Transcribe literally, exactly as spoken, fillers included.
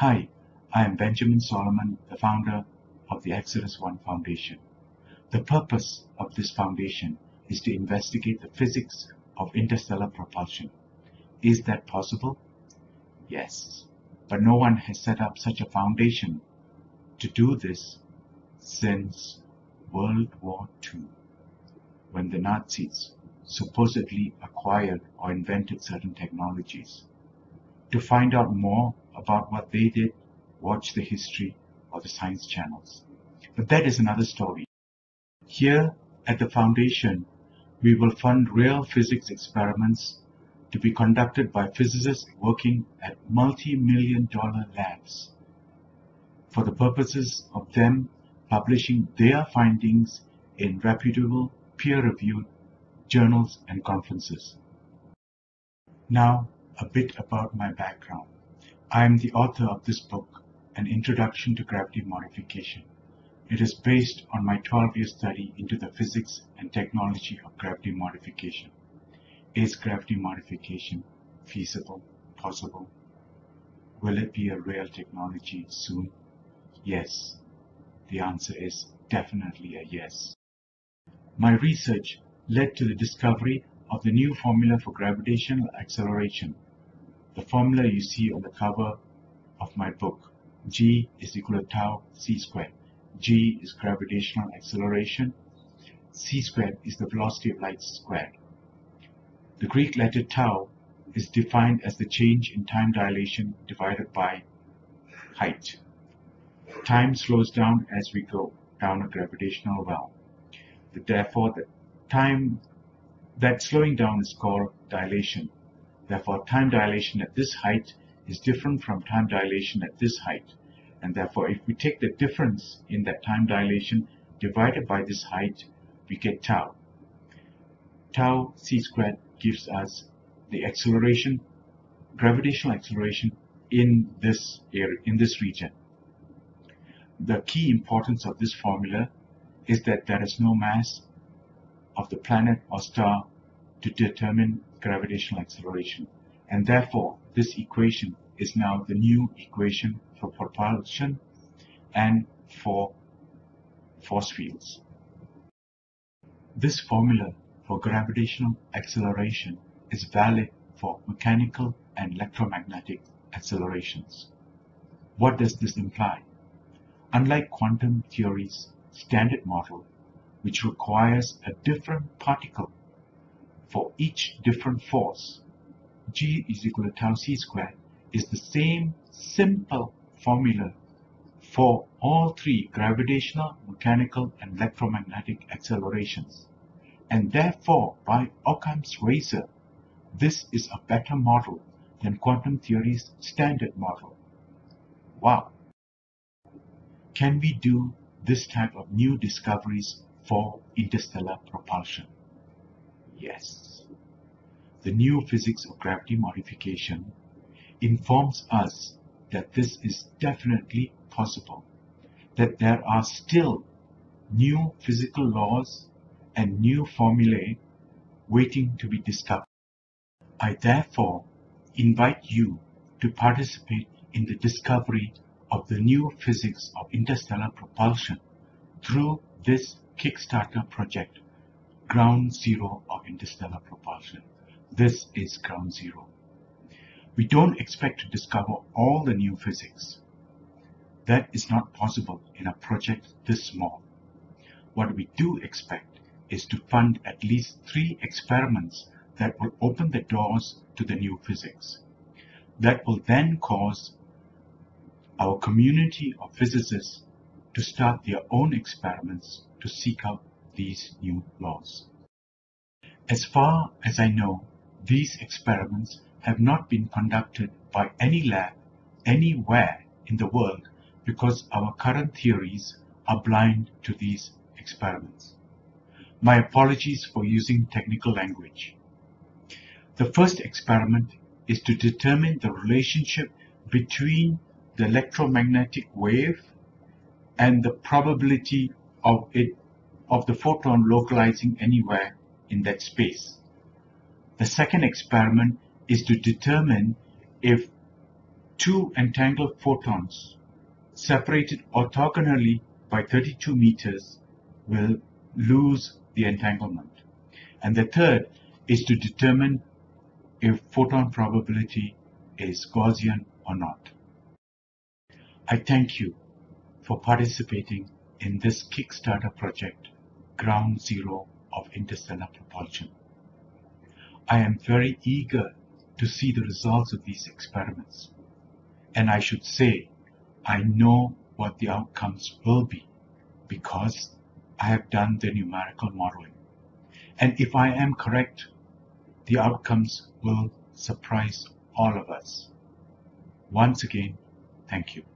Hi, I am Benjamin Solomon, the founder of the Xodus One Foundation. The purpose of this foundation is to investigate the physics of interstellar propulsion. Is that possible? Yes, but no one has set up such a foundation to do this since World War Two, when the Nazis supposedly acquired or invented certain technologies. To find out more about what they did, watch the history or the science channels. But that is another story. Here at the foundation, we will fund real physics experiments to be conducted by physicists working at multi-million dollar labs for the purposes of them publishing their findings in reputable, peer-reviewed journals and conferences. Now, a bit about my background. I am the author of this book, An Introduction to Gravity Modification. It is based on my twelve year study into the physics and technology of gravity modification. Is gravity modification feasible, possible? Will it be a real technology soon? Yes. The answer is definitely a yes. My research led to the discovery of the new formula for gravitational acceleration, the formula you see on the cover of my book. G is equal to tau c squared. G is gravitational acceleration. C squared is the velocity of light squared. The Greek letter tau is defined as the change in time dilation divided by height. Time slows down as we go down a gravitational well. Therefore, the time that slowing down is called dilation. Therefore, time dilation at this height is different from time dilation at this height. And therefore, if we take the difference in that time dilation divided by this height, we get tau. Tau c squared gives us the acceleration, gravitational acceleration in this area, in this region. The key importance of this formula is that there is no mass of the planet or star to determine gravitational acceleration, and therefore this equation is now the new equation for propulsion and for force fields. This formula for gravitational acceleration is valid for mechanical and electromagnetic accelerations. What does this imply? Unlike quantum theory's standard model, which requires a different particle for each different force, G is equal to tau c squared is the same simple formula for all three gravitational, mechanical and electromagnetic accelerations. And therefore, by Occam's razor, this is a better model than quantum theory's standard model. Wow! Can we do this type of new discoveries for interstellar propulsion? Yes. The new physics of gravity modification informs us that this is definitely possible, that there are still new physical laws and new formulae waiting to be discovered. I therefore invite you to participate in the discovery of the new physics of interstellar propulsion through this Kickstarter project, Ground Zero of Interstellar Propulsion. This is Ground Zero. We don't expect to discover all the new physics. That is not possible in a project this small. What we do expect is to fund at least three experiments that will open the doors to the new physics. That will then cause our community of physicists to start their own experiments to seek out these new laws. As far as I know, these experiments have not been conducted by any lab anywhere in the world because our current theories are blind to these experiments. My apologies for using technical language. The first experiment is to determine the relationship between the electromagnetic wave and the probability of it of the photon localizing anywhere in that space. The second experiment is to determine if two entangled photons separated orthogonally by thirty-two meters will lose the entanglement. And the third is to determine if photon probability is Gaussian or not. I thank you for participating in this Kickstarter project, Ground Zero of Interstellar Propulsion. I am very eager to see the results of these experiments, and I should say I know what the outcomes will be because I have done the numerical modeling. And if I am correct, the outcomes will surprise all of us. Once again, thank you.